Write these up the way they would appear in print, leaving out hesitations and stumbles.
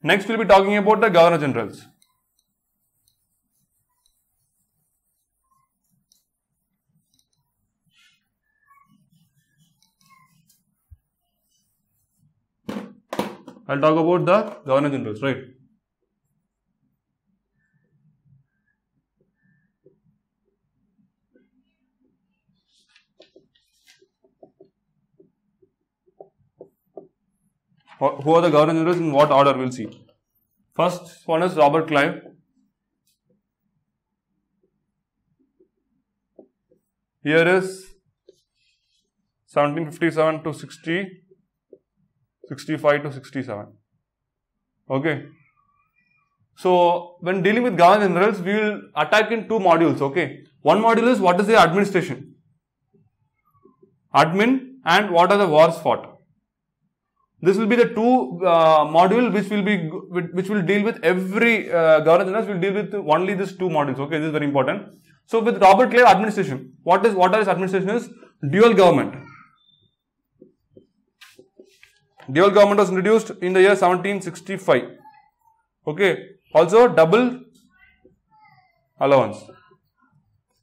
Next, we'll be talking about the Governor Generals. I'll talk about the Governor Generals, right? Who are the Governor Generals, in what order, we'll see. First one is Robert Clive. Here is 1757 to 60, 65 to 67. Okay. So when dealing with Governor Generals, we will attack in two modules. Okay. One module is what is the administration, admin, and what are the wars fought. This will be the two module which will deal with every Governor Generals will deal with only these two modules. Okay, this is very important. So with Robert Clive, administration. What is administration is dual government. Dual government was introduced in the year 1765. Okay, also double allowance.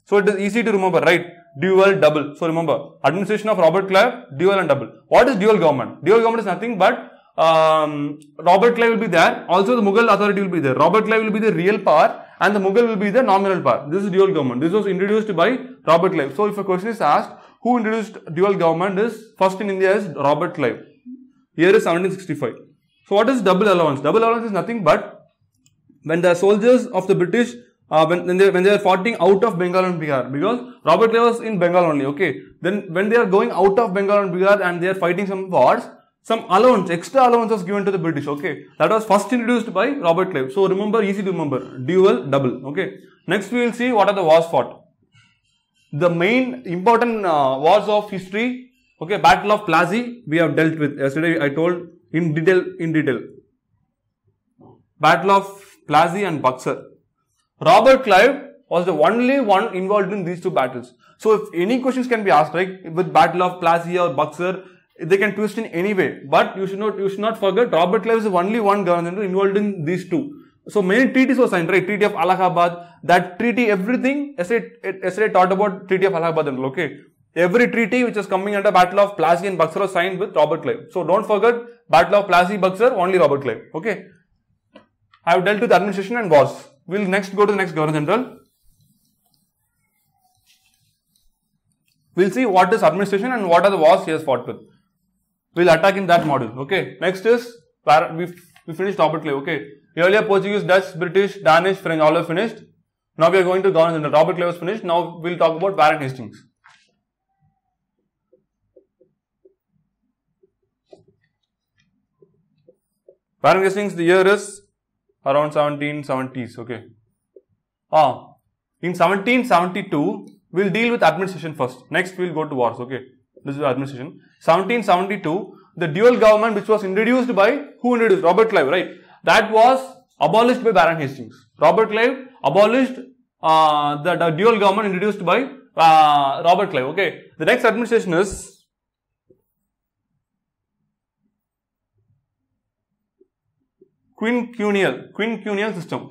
So it is easy to remember, right? Dual, double. So remember, administration of Robert Clive, dual and double. What is dual government? Dual government is nothing but Robert Clive will be there. Also the Mughal authority will be there. Robert Clive will be the real power and the Mughal will be the nominal power. This is dual government. This was introduced by Robert Clive. So if a question is asked, who introduced dual government, is first in India is Robert Clive. Here is 1765. So what is double allowance? Double allowance is nothing but when the soldiers of the British when they are fighting out of Bengal and Bihar, because Robert Clive was in Bengal only, okay. Then when they are going out of Bengal and Bihar and they are fighting some wars, some allowance, extra allowance was given to the British, okay. That was first introduced by Robert Clive. So remember, easy to remember, dual, double, okay. Next we will see what are the wars fought. The main important wars of history, okay, Battle of Plassey, we have dealt with yesterday, I told in detail. Battle of Plassey and Buxar. Robert Clive was the only one involved in these two battles. So if any questions can be asked, right, with Battle of Plassey or Buxar, they can twist in any way. But you should not forget, Robert Clive is the only one Governor General involved in these two. So many treaties were signed, right? Treaty of Allahabad, that treaty, everything. Yesterday taught about Treaty of Allahabad, okay? Every treaty which is coming under Battle of Plassey and Buxar was signed with Robert Clive. So don't forget, Battle of Plassey, Buxar, only Robert Clive, okay? I have dealt with administration and wars. We will next go to the next Governor General. We will see what is administration and what are the wars he has fought with. We will attack in that module. Okay. Next is, we finished Robert Clive. Okay. Earlier Portuguese, Dutch, British, Danish, French, all are finished. Now we are going to Governor General. Robert Clive was finished. Now we will talk about Warren Hastings. Warren Hastings, the year is around 1770s, okay. In 1772, we'll deal with administration first. Next, we'll go to wars, okay. This is administration. 1772, the dual government which was introduced by, who introduced? Robert Clive, right? That was abolished by Warren Hastings. Robert Clive abolished the dual government introduced by Robert Clive, okay. The next administration is Quinquennial system.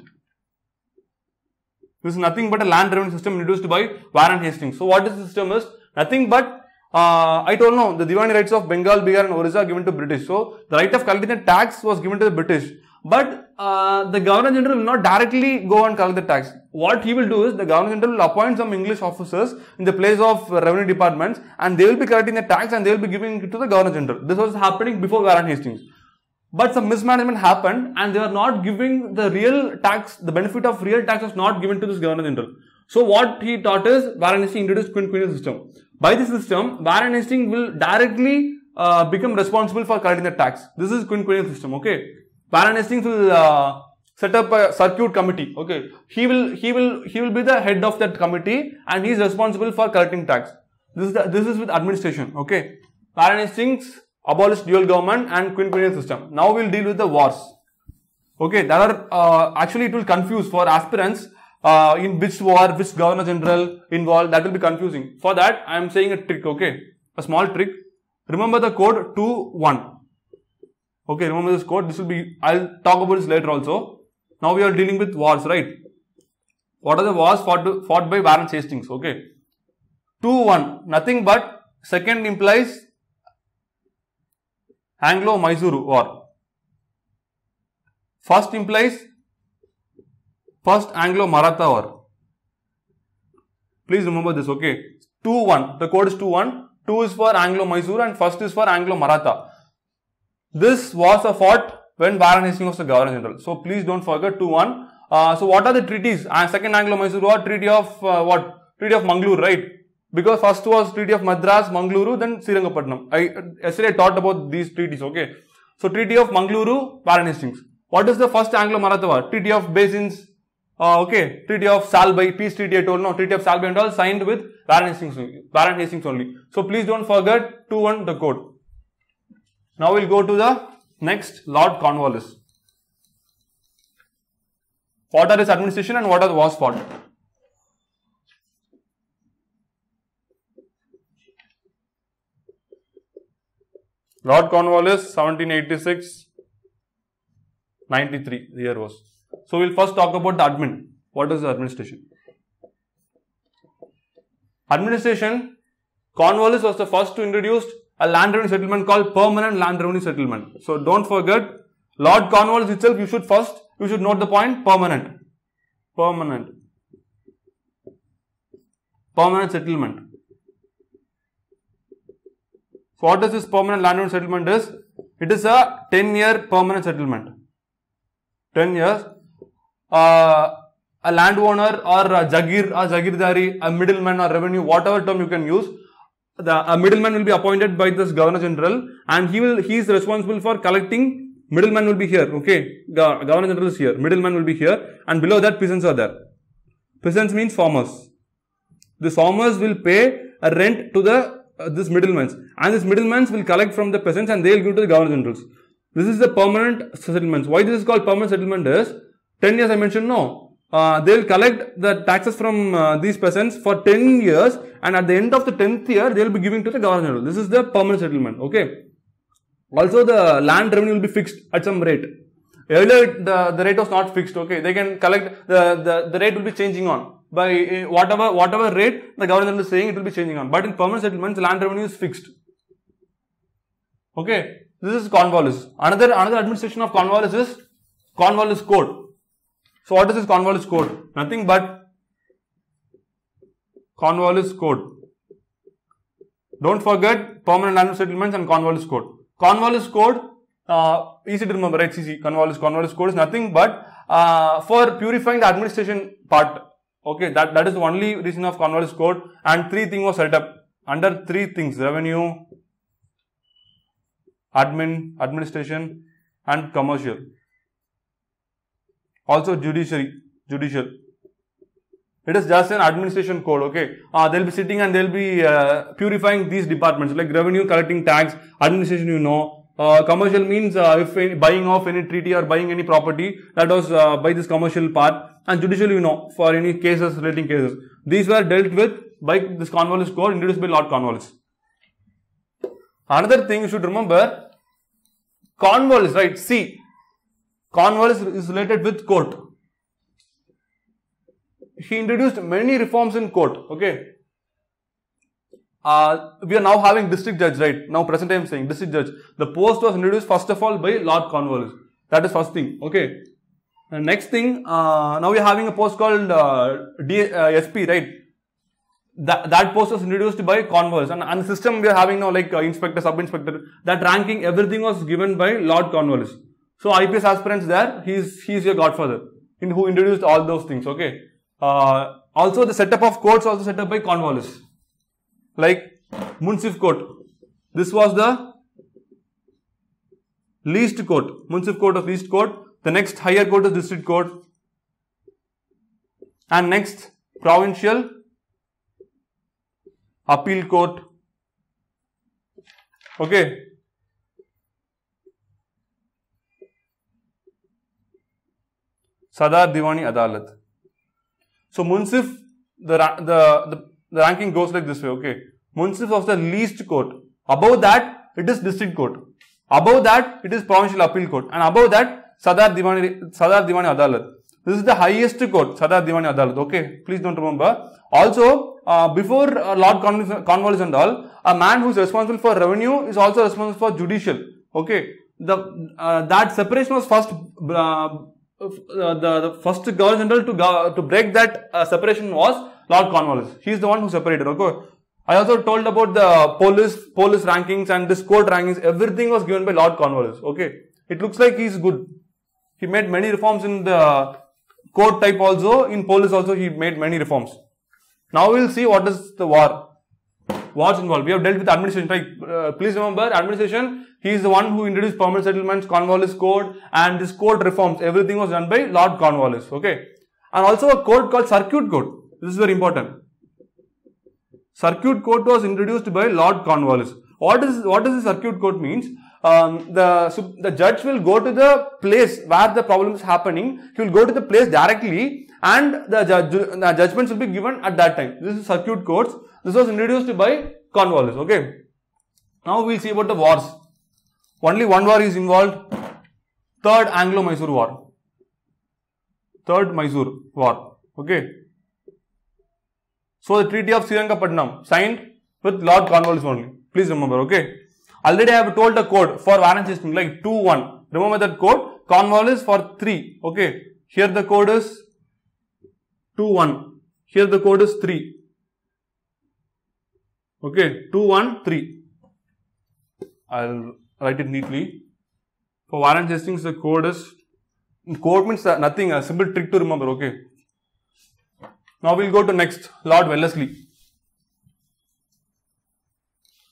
This is nothing but a land revenue system introduced by Warren Hastings. So what is the system is? Nothing but, I don't know, the Diwani rights of Bengal, Bihar and Orissa given to British. So the right of collecting the tax was given to the British. But the Governor General will not directly go and collect the tax. What he will do is, the Governor General will appoint some English officers in the place of revenue departments, and they will be collecting the tax and they will be giving it to the Governor General. This was happening before Warren Hastings. But some mismanagement happened and they are not giving the real tax, the benefit of real tax was not given to this Governor General. So what he taught is, Warren Hastings introduced Quinquennial system. By this system, Warren Hastings will directly become responsible for collecting the tax. This is Quinquennial system, okay. Warren Hastings will set up a circuit committee, okay. He will be the head of that committee and he is responsible for collecting tax. This is with administration, okay. Warren Hastings abolished dual government and Quinquennial system. Now we will deal with the wars. Okay, there are actually it will confuse for aspirants. in which war, which governor general involved, that will be confusing. For that, I am saying a trick, okay? A small trick. Remember the code 2-1. Okay, remember this code. This will be, I'll talk about this later also. Now we are dealing with wars, right? What are the wars fought by Warren Hastings? Okay. 2-1, nothing but second implies Anglo-Mysore War. First implies First Anglo-Maratha War. Please remember this, okay. 2-1, the code is 2-1. 2 is for Anglo-Mysore and first is for Anglo-Maratha. This was a fought when Warren Hastings was the Governor General. So please don't forget 2-1. So what are the treaties? Second Anglo-Mysore War, Treaty of what? Treaty of Mangalore, right? Because first was Treaty of Madras, Mangaluru, then Srirangapatnam. Yesterday I taught about these treaties, okay. So Treaty of Mangaluru, Warren Hastings. What is the first Anglo-Maratha War? Treaty of Basins, okay. Treaty of Salbai, peace treaty I told, no, Treaty of Salbai and all signed with Warren Hastings only. So please don't forget 2-1 the code. Now we'll go to the next, Lord Cornwallis. What are his administration and what are the wars fought? Lord Cornwallis, 1786-93, the year was. So we'll first talk about the admin. What is the administration? Administration, Cornwallis was the first to introduce a land revenue settlement called permanent land revenue settlement. So don't forget, Lord Cornwallis itself, you should note the point, permanent. Permanent. Permanent settlement. So what is this permanent land revenue settlement is? It is a 10-year permanent settlement. 10 years, a landowner or a jagir or jagirdari, a middleman or revenue, whatever term you can use, a middleman will be appointed by this Governor General and he is responsible for collecting. Middleman will be here, okay, Governor General is here, middleman will be here and below that peasants are there. Peasants means farmers. The farmers will pay a rent to the this middlemans and this middlemans will collect from the peasants and they will give to the Governor Generals. This is the permanent settlements. Why this is called permanent settlement is, 10 years I mentioned, no. They will collect the taxes from these peasants for 10 years and at the end of the 10th year, they will be giving to the Governor General. This is the permanent settlement, okay. Also, the land revenue will be fixed at some rate. Earlier, the rate was not fixed, okay. They can collect, the rate will be changing on. By whatever rate the Governor General is saying, it will be changing on. But in permanent settlements, land revenue is fixed, okay. This is Cornwallis. Another administration of Cornwallis is Cornwallis Code. So what is this Cornwallis Code? Nothing but Cornwallis Code. Don't forget permanent land settlements and Cornwallis Code. Cornwallis Code, easy to remember, right? CC, Cornwallis Code is nothing but for purifying the administration part. Okay, that is the only reason of Cornwallis Code, and 3 things was set up under 3 things: revenue, admin, administration and commercial. Also judicial. It is just an administration code, okay. They will be sitting and they will be purifying these departments like revenue, collecting tax, administration, you know. Commercial means if buying off any treaty or buying any property, that was by this commercial part. And judicial, you know, for any cases, relating cases. These were dealt with by this Cornwallis Code introduced by Lord Cornwallis. Another thing you should remember, Cornwallis, right? See, Cornwallis is related with court. He introduced many reforms in court, okay. We are now having district judge, right? Now, present time saying district judge. The post was introduced first of all by Lord Cornwallis. That is first thing, okay. And next thing, now we are having a post called SP, right? That post was introduced by Cornwallis and the system we are having now like inspector, sub-inspector, that ranking, everything was given by Lord Cornwallis. So IPS aspirants there, he is your godfather in who introduced all those things, okay. Also the setup of courts also set up by Cornwallis, like Munsif court. This was the least court, Munsif court of least court. The next higher court is district court and next provincial appeal court, okay. Sadar Diwani Adalat. So Munsif, the ranking goes like this way, okay. Munsif was the least court. Above that, it is district court. Above that, it is provincial appeal court. And above that, Sadar Diwani Adalat. This is the highest court, Sadar Diwani Adalat, okay. Please don't remember. Also, before Lord Cornwallis and all, a man who is responsible for revenue is also responsible for judicial, okay. That separation was first, the first governor general to break that separation was Lord Cornwallis. He is the one who separated, okay. I also told about the police rankings and this court rankings. Everything was given by Lord Cornwallis, okay. It looks like he is good. He made many reforms in the court type also, in police also he made many reforms. Now we will see what is the war. What's involved? We have dealt with administration, right? Please remember, administration, he is the one who introduced permanent settlements, Cornwallis Code, and this court reforms. Everything was done by Lord Cornwallis, okay? And also a code called Circuit Code. This is very important. Circuit Code was introduced by Lord Cornwallis. What does the Circuit Code means? The judge will go to the place where the problem is happening. He will go to the place directly, and the judgments will be given at that time. This is Circuit Codes. This was introduced by Cornwallis, okay. Now we will see about the wars. Only one war is involved. Third Anglo-Mysore War. Third Mysore War, okay. So the Treaty of Srirangapatnam signed with Lord Cornwallis only. Please remember, okay. Already I have told the code for Warren Hastings, like 2-1. Remember that code? Cornwallis for 3, okay. Here the code is 2-1. Here the code is 3. Okay, 2-1-3. I'll write it neatly. For Warren Hastings, the code is, code means nothing, a simple trick to remember, okay. Now we'll go to next, Lord Wellesley.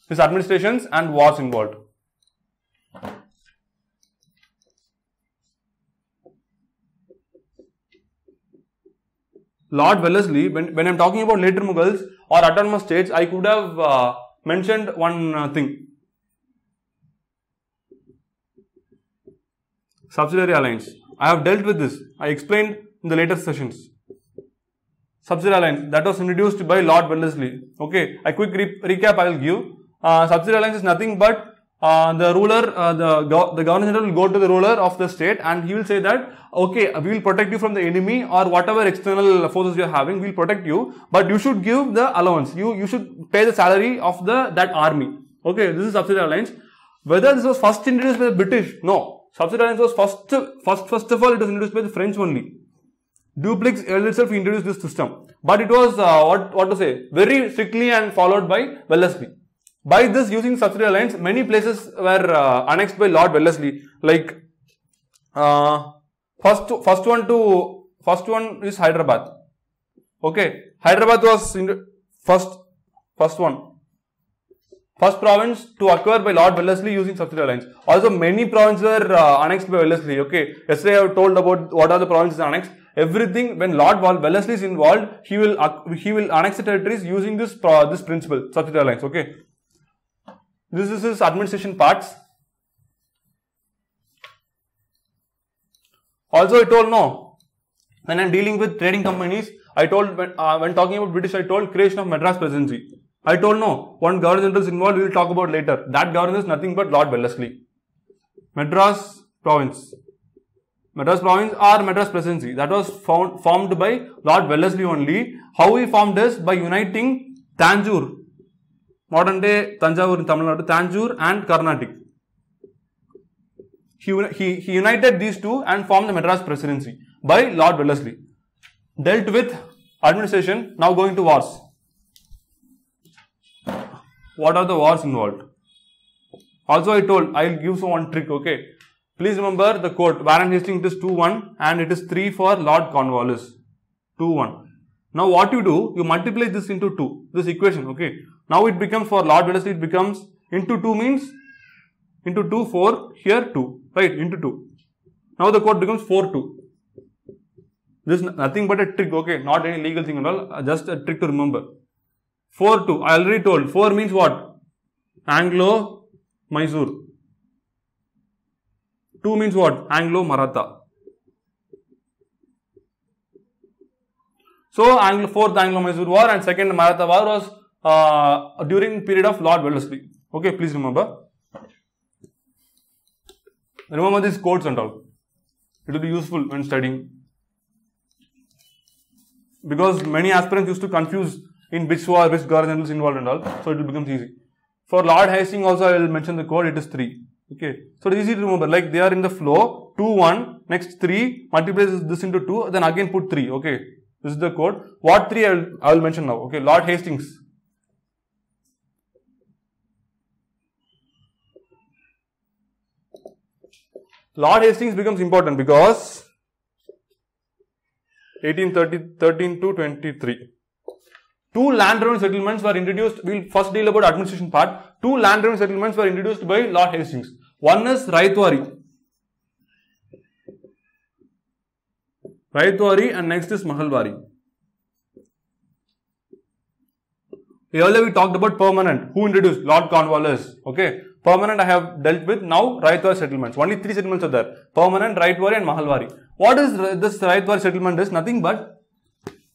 His administrations and wars involved. Lord Wellesley, when I'm talking about later Mughals or autonomous states, I could have mentioned one thing. Subsidiary alliance. I have dealt with this. I explained in the later sessions. Subsidiary alliance, that was introduced by Lord Wellesley. Okay, a quick recap I will give. Subsidiary alliance is nothing but the ruler, the governor general will go to the ruler of the state and he will say that, okay, we will protect you from the enemy or whatever external forces you are having, we will protect you, but you should give the allowance, you should pay the salary of that army. Okay, this is subsidiary alliance. Whether this was first introduced by the British, no. Subsidiary alliance was first of all, it was introduced by the French only. Dupleix itself introduced this system, but it was, what to say, very strictly and followed by Wellesley. By this, using subsidiary alliance, many places were annexed by Lord Wellesley. Like first one is Hyderabad. Okay, Hyderabad was in first one. First province to acquire by Lord Wellesley using subsidiary alliance. Also, many provinces were annexed by Wellesley. Okay, yesterday I have told about what are the provinces annexed. Everything when Lord Wellesley is involved, he will annex the territories using this principle, subsidiary alliance. Okay. This is his administration parts. Also, I told no. When I am dealing with trading companies, I told when talking about British, I told creation of Madras presidency. I told no. One governor general is involved, we will talk about later. That governor is nothing but Lord Wellesley. Madras province. Madras province or Madras presidency. That was formed by Lord Wellesley only. How he formed this? By uniting Tanjore. Modern day Tanjore in Tamil Nadu, Tanjore and Karnataka. He united these two and formed the Madras presidency by Lord Wellesley. Dealt with administration, now going to wars. What are the wars involved? Also I told, I will give one trick, okay. Please remember the quote, Warren Hastings, it is 2-1 and it is 3 for Lord Cornwallis. 2-1. Now what you do, you multiply this into 2, this equation, okay. Now it becomes for Lord Wellesley, it becomes into 2 means into 2, 4, here 2, right, into 2. Now the code becomes 4, 2. This is nothing but a trick, okay, not any legal thing at all, just a trick to remember. 4, 2, I already told, 4 means what? Anglo-Mysore. 2 means what? Anglo-Maratha. So, fourth Anglo-Mysore War and second Maratha War was during period of Lord Wellesley. Okay, please remember. Remember these quotes and all. It will be useful when studying, because many aspirants used to confuse in which war, which governor is involved and all. So, it will become easy. For Lord Hastings also, I will mention the code, it is 3. Okay. So, it is easy to remember, like they are in the flow, 2, 1, next 3, multiply this into 2, then again put 3. Okay. This is the code. What 3 I will mention now. Okay. Lord Hastings. Lord Hastings becomes important because 1813 to 23. Two land-revenue settlements were introduced. We will first deal about administration part. Two land-revenue settlements were introduced by Lord Hastings. One is Ryotwari. Ryotwari, and next is Mahalwari. Earlier we talked about permanent. Who introduced? Lord Cornwallis. Okay. Permanent I have dealt with. Now Ryotwari settlements. Only 3 settlements are there. Permanent, Ryotwari and Mahalwari. What is this Ryotwari settlement is? Nothing but,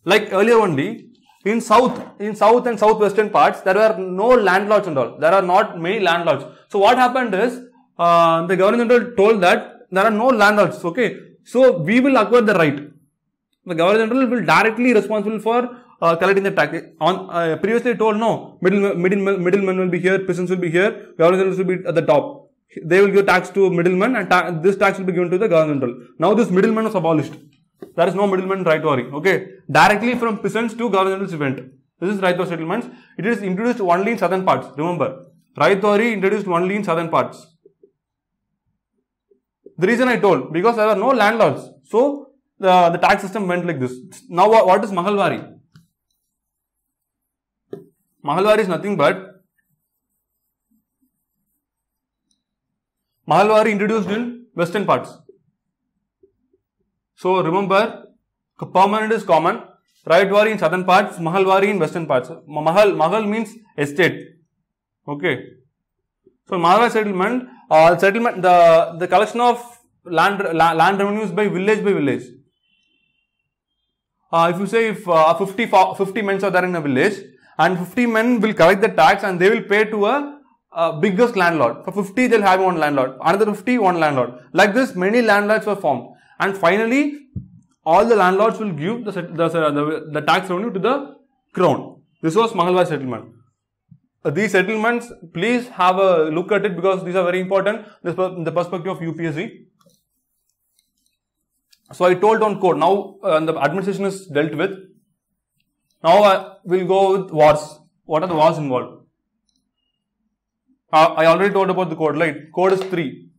like earlier only, in south and southwestern parts, there were no landlords and all. There are not many landlords. So what happened is, the governor general told that there are no landlords. Okay, so we will acquire the right. The governor general will directly responsible for collecting the tax. On previously told no, middlemen will be here, peasants will be here, governor generals will be at the top. They will give tax to middlemen, and this tax will be given to the governor general. Now this middleman was abolished. There is no middleman in Ryotwari. Okay, directly from peasants to governors event. This is Ryotwari settlements. It is introduced only in southern parts. Remember, Ryotwari introduced only in southern parts. The reason I told, because there were no landlords, so the tax system went like this. Now what is Mahalwari? Mahalwari is nothing but Mahalwari introduced in western parts. So remember, permanent is common, Ryotwari in southern parts, Mahalwari in western parts. Mahal means estate. Okay. So Mahalwari settlement, the collection of land revenues by village. If you say if 50 men are there in a village, and 50 men will collect the tax and they will pay to a biggest landlord. For 50 they will have one landlord, another 50 one landlord. Like this many landlords were formed. And finally, all the landlords will give the tax revenue to the crown. This was Mahalwari settlement. These settlements, please have a look at it, because these are very important in the perspective of UPSC. So I told on code. Now the administration is dealt with. Now we'll go with wars. What are the wars involved? I already told about the code. Right? Code is 3.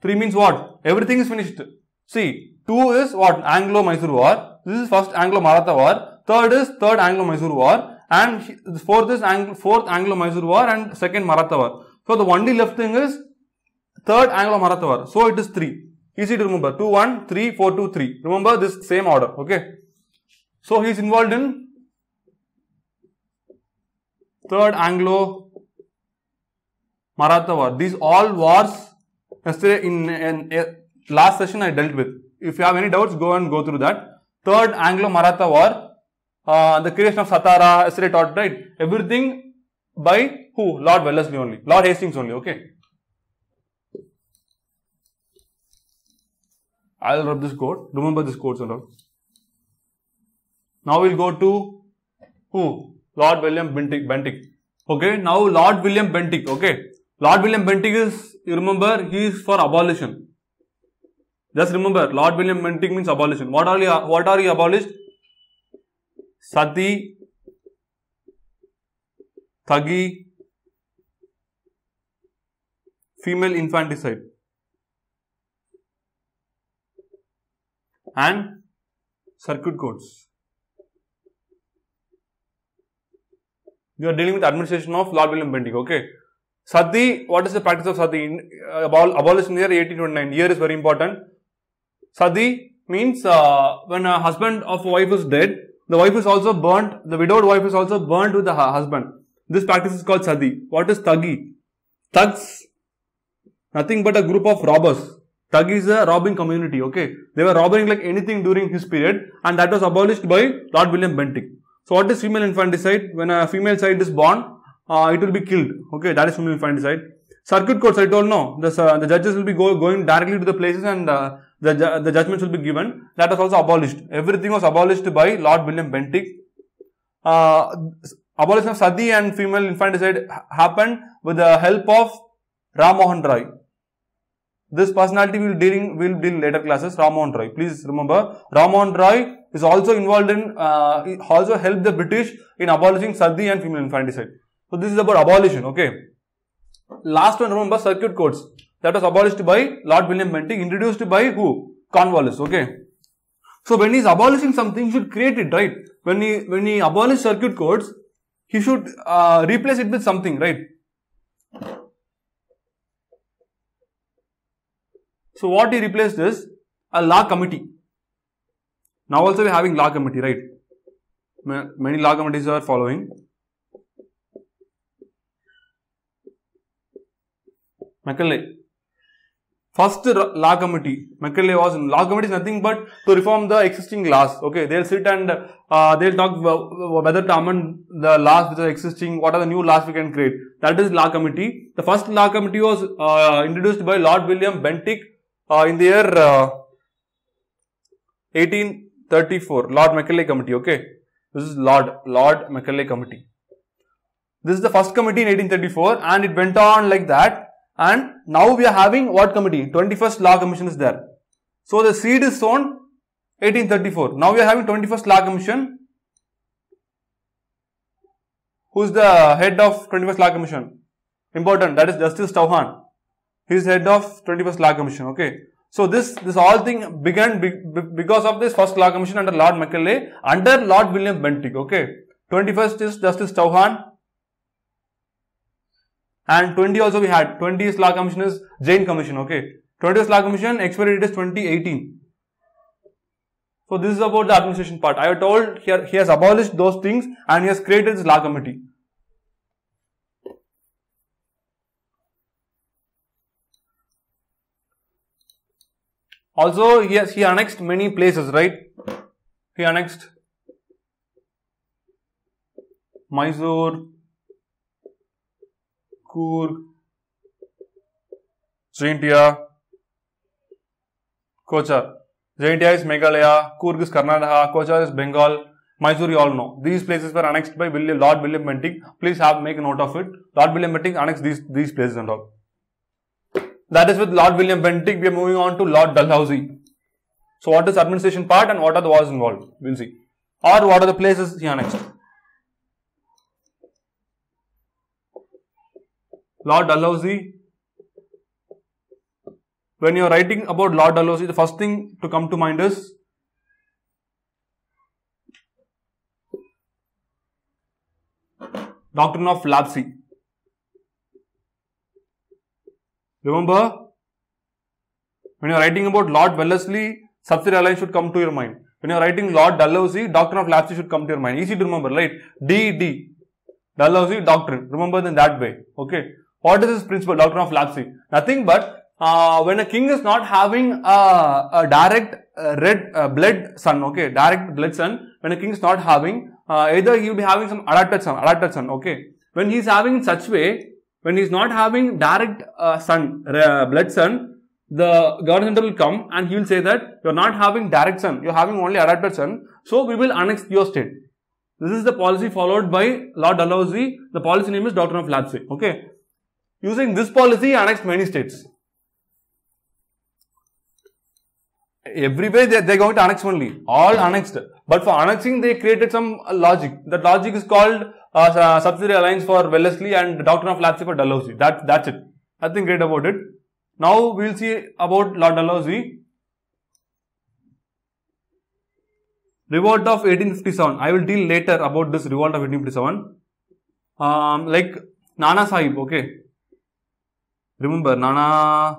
3 means what? Everything is finished. See, 2 is what? Anglo-Mysore War. This is first Anglo-Maratha War. Third is third Anglo-Mysore War. And fourth is fourth Anglo-Mysore War and second Maratha War. So, the only left thing is third Anglo-Maratha War. So, it is 3. Easy to remember. 2, 1, 3, 4, 2, 3. Remember this same order. Okay. So, he is involved in third Anglo-Maratha War. These all wars yesterday in last session I dealt with. If you have any doubts, go and go through that. Third Anglo-Maratha War, the creation of Satara, yesterday taught, right? Everything by who? Lord Wellesley only. Lord Hastings only, okay? I will rub this code. Remember this code and all. Now we will go to who? Lord William Bentinck. Okay, now Lord William Bentinck, okay? Lord William Bentinck is, you remember, he is for abolition. Just remember, Lord William Bentinck means abolition. What are you abolished? Sati, Thagi, female infanticide, and circuit courts. You are dealing with administration of Lord William Bentinck, okay? Sati, what is the practice of Sati? Abolition year 1829. Year is very important. Sati means when a husband of a wife is dead, the wife is also burnt, the widowed wife is also burnt with the husband. This practice is called Sati. What is Thagi? Thugs, nothing but a group of robbers. Thug is a robbing community, okay. They were robbing like anything during his period, and that was abolished by Lord William Bentinck. So what is female infanticide? When a female child is born, it will be killed, okay. That is female infanticide. Circuit courts, I don't know. The judges will be going directly to the places and the judgments will be given. That was also abolished. Everything was abolished by Lord William Bentinck. Abolition of Sati and female infanticide happened with the help of Ram Mohan Roy. This personality will deal in later classes. Ram Mohan Roy. Please remember, Ram Mohan Roy is also involved in also helped the British in abolishing Sati and female infanticide. So this is about abolition. Okay. Last one, remember circuit courts. That was abolished by Lord William Bentinck, introduced by who? Cornwallis. Okay. So when he is abolishing something, he should create it, right? When he abolished circuit courts, he should replace it with something, right? So what he replaced is a law committee. Now also we are having law committee, right? Many law committees are following. Macaulay. First law committee, Macaulay was in. Law committee is nothing but to reform the existing laws. Okay, they'll sit and they'll talk whether to amend the laws which are existing, what are the new laws we can create. That is law committee. The first law committee was introduced by Lord William Bentinck in the year 1834. Lord Macaulay committee. Okay, this is Lord Macaulay committee. This is the first committee in 1834, and it went on like that. And now we are having what committee? 21st Law Commission is there. So the seed is sown 1834. Now we are having 21st Law Commission. Who is the head of 21st Law Commission? Important. That is Justice Chauhan. He is head of 21st Law Commission. Okay. So this all thing began because of this first Law Commission under Lord Macaulay, under Lord William Bentinck. Okay. 21st is Justice Chauhan. And 20 also we had. 20th Law Commission is Jain Commission. Okay. 20th Law Commission expiry date is 2018. So this is about the administration part. I have told here he has abolished those things and he has created this law committee. Also he annexed many places, right? He annexed Mysore, Kurg, Jaintia, Kochar. Jaintia is Meghalaya, Kurg is Karnataka, Kochar is Bengal, Mysore you all know. These places were annexed by Lord William Bentinck. Please make a note of it. Lord William Bentinck annexed these places and all. That is with Lord William Bentinck. We are moving on to Lord Dalhousie. So what is administration part and what are the wars involved? We will see. Or what are the places he annexed? Lord Dalhousie. When you are writing about Lord Dalhousie, the first thing to come to mind is Doctrine of Lapse. Remember, when you are writing about Lord Wellesley, subsidiary alliance should come to your mind. When you are writing Lord Dalhousie, Doctrine of Lapse should come to your mind. Easy to remember, right? D.D. Dalhousie Doctrine. Remember in that way. Okay. What is this principle? Doctrine of Lapse. Nothing but when a king is not having a direct blood son, okay, direct blood son, when a king is not having, either he will be having some adopted son, okay. When he is having in such way, when he is not having direct blood son, the governor will come and he will say that you are not having direct son, you are having only adopted son, so we will annex your state. This is the policy followed by Lord Dalhousie. The policy name is Doctrine of Lapse. Okay. Using this policy, he annexed many states. Everywhere they are going to annex only. All annexed. But for annexing, they created some logic. That logic is called subsidiary alliance for Wellesley and Doctrine of Lapse for Dalhousie. That's it. Nothing great about it. Now we will see about Lord Dalhousie. Revolt of 1857. I will deal later about this revolt of 1857. Like Nana Sahib, okay. Remember, Nana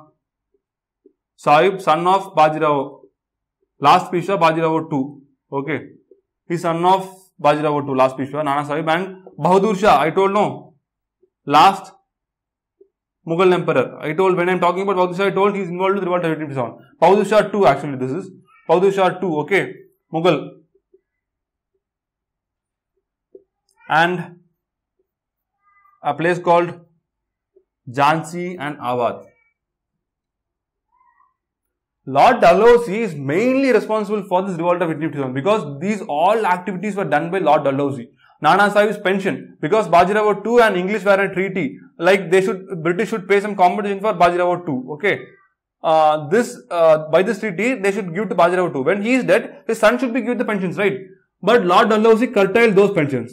Sahib, son of Baji Rao, last Peshwa, Baji Rao II, okay. He's son of Baji Rao II, last Peshwa, Nana Sahib, and Bahadur Shah, I told no. Last Mughal emperor. I told, when I am talking about Bahadur Shah, I told he is involved with revolt of 1857. Bahadur Shah II, actually, this is Bahadur Shah II, okay, Mughal. And a place called Jhansi and Awadh. Lord Dalhousie is mainly responsible for this revolt of 1857 because these all activities were done by Lord Dalhousie. Nana Sahib's pension, because Baji Rao II and English were in a treaty, like they should, British should pay some compensation for Baji Rao II, okay. By this treaty, they should give to Baji Rao II. When he is dead, his son should be given the pensions, right? But Lord Dalhousie curtailed those pensions.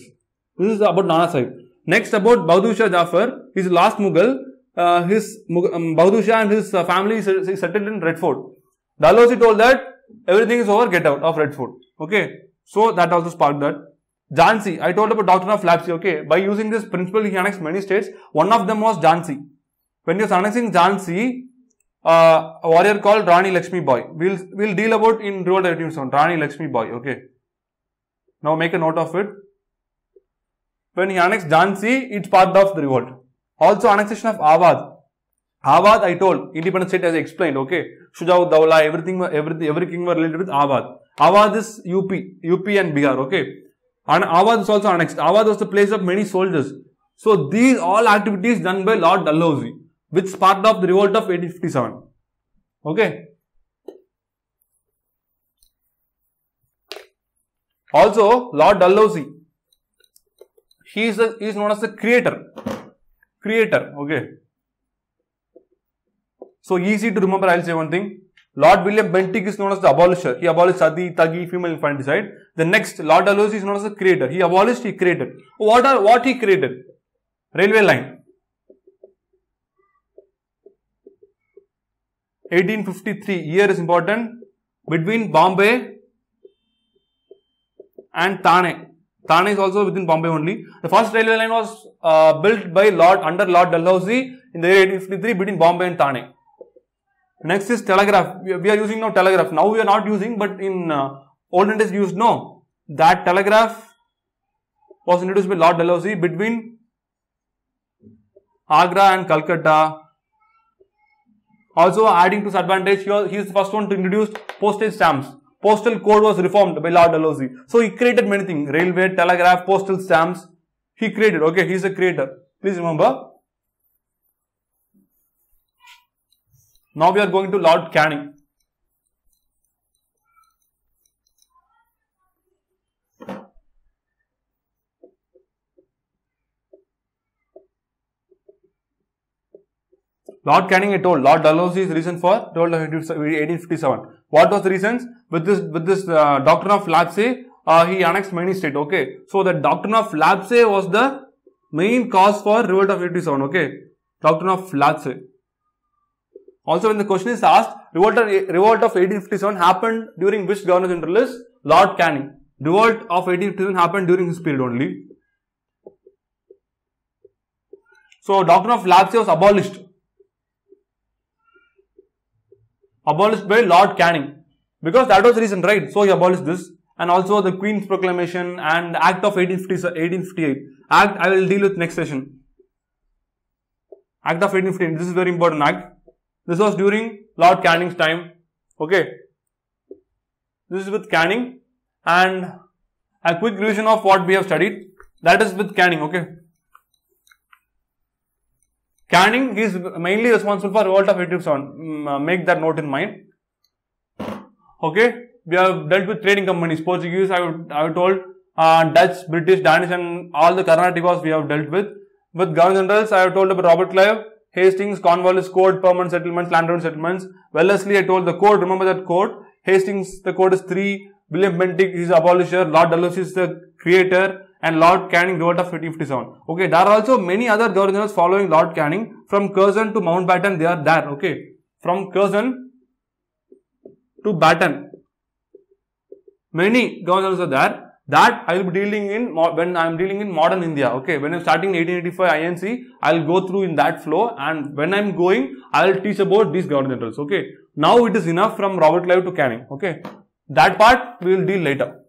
This is about Nana Sahib. Next, about Bahadur Shah Jafar, his last Mughal, Bahadur Shah and his family settled in Red Fort. Dalhousie told that everything is over, get out of Red Fort, okay. So, that also sparked that. Jhansi, I told about Doctrine of Lapse, okay. By using this principle, he annexed many states. One of them was Jhansi. When he was annexing Jhansi, a warrior called Rani Lakshmi Bai. We'll deal about in revolt of 1857. Rani Lakshmi Bai, okay. Now make a note of it. When he annexed Jhansi, it's part of the revolt. Also, annexation of Awadh. Awadh, I told, independent state as I explained, okay. Shuja Dawla, every king were related with Awadh. Awadh is UP and Bihar, okay. And Awadh is also annexed. Awadh was the place of many soldiers. So, these all activities done by Lord Dalhousie, which sparked off the revolt of 1857. Okay. Also, Lord Dalhousie, he is known as the creator. Creator, okay. So, easy to remember, I will say one thing. Lord William Bentinck is known as the abolisher. He abolished Sati, Thagi, female infanticide. The next, Lord Dalhousie is known as the creator. He abolished, he created. What he created? Railway line. 1853, year is important. Between Bombay and Thane. Thane is also within Bombay only. The first railway line was built by under Lord Dalhousie in the year 1853 between Bombay and Thane. Next is telegraph. We are using now telegraph. Now we are not using, but in olden days used. No, that telegraph was introduced by Lord Dalhousie between Agra and Calcutta. Also, adding to his advantage, he is the first one to introduce postage stamps. Postal code was reformed by Lord Dalhousie. So he created many things: railway, telegraph, postal stamps. He created. Okay, he is a creator. Please remember. Now we are going to Lord Canning. Lord Canning, I told, Lord Dalhousie's reason for revolt of 1857. What was the reasons? With this Doctrine of Lapse, he annexed many states. Okay, so the Doctrine of Lapse was the main cause for revolt of 1857. Okay, Doctrine of Lapse. Also, when the question is asked, revolt of 1857 happened during which governor general is? Lord Canning. Revolt of 1857 happened during his period only. So, Doctrine of Lapse was abolished. Abolished by Lord Canning. Because that was the reason, right? So, he abolished this. And also the Queen's Proclamation and Act of 1858. Act I will deal with next session. Act of 1858. This is very important act. This was during Lord Canning's time, okay. This is with Canning, and a quick revision of what we have studied, that is with Canning, okay. Canning, he is mainly responsible for revolt of 1857, make that note in mind, okay. We have dealt with trading companies, Portuguese, I have told, Dutch, British, Danish and all the Karnaticas we have dealt with. With governor generals, I have told about Robert Clive, Hastings, Cornwallis Code, permanent settlements, landowner settlements. Wellesley, I told the code, remember that code. Hastings, the code is 3. William Bentinck is the abolisher. Lord Dalhousie is the creator. And Lord Canning, revolt of 1857. Okay, there are also many other governors following Lord Canning. From Curzon to Mountbatten, they are there. Okay, from Curzon to Batten. Many governors are there. That I will be dealing in when I am dealing in modern India. Okay, when I am starting 1885 INC, I will go through in that flow, and when I am going, I will teach about these governor generals. Okay, now it is enough from Robert Clive to Canning. Okay, that part we will deal later.